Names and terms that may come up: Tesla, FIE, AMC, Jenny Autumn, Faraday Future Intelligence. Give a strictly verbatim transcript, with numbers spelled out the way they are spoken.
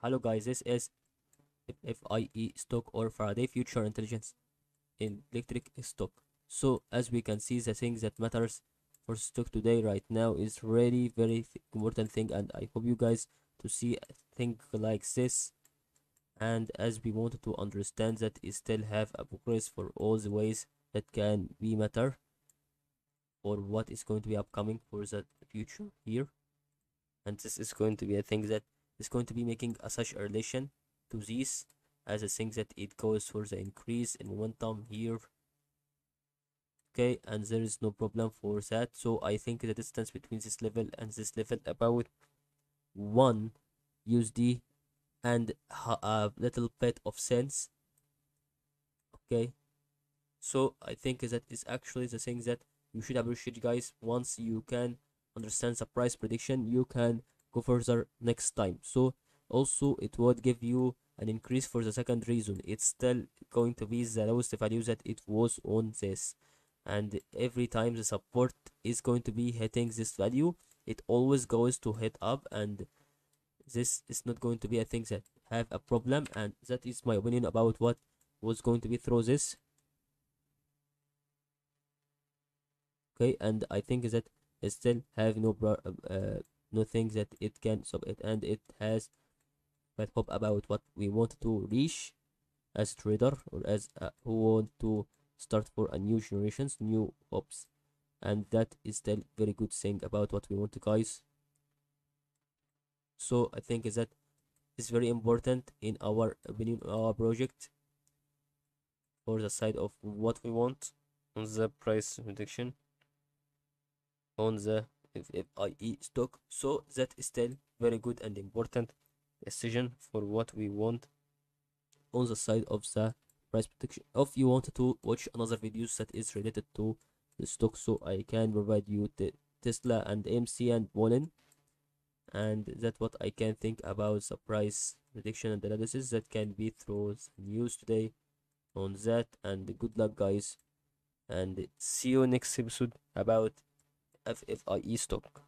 Hello guys, this is F I E stock or Faraday Future Intelligence in electric stock. So as we can see, the thing that matters for stock today right now is really very th important thing, and I hope you guys to see things like this. And as we wanted to understand that it still have a progress for all the ways that can be matter or what is going to be upcoming for that future here, and this is going to be a thing that is going to be making a such a relation to this as a thing that it goes for the increase in momentum here. Okay, and there is no problem for that. So I think the distance between this level and this level about one U S D and a little bit of cents. Okay, so I think that is actually the thing that you should appreciate, guys. Once you can understand the price prediction, you can go further next time. So also it would give you an increase for the second reason. It's still going to be the lowest value that it was on this, and every time the support is going to be hitting this value, it always goes to hit up, and this is not going to be a thing that have a problem. And that is my opinion about what was going to be through this. Okay, and I think that it still have no uh, nothing that it can sub it, and it has bad hope about what we want to reach as trader or as uh, who want to start for a new generations, new hopes, and that is still very good thing about what we want to, guys. So I think that is very important in our opinion, our project for the side of what we want on the price prediction on the F I E stock. So that is still very good and important decision for what we want on the side of the price prediction. If you want to watch another videos that is related to the stock, so I can provide you the Tesla and A M C and Bolin, and that's what I can think about the price prediction and analysis that can be through news today on that. And good luck, guys, and see you next episode about F I E stock.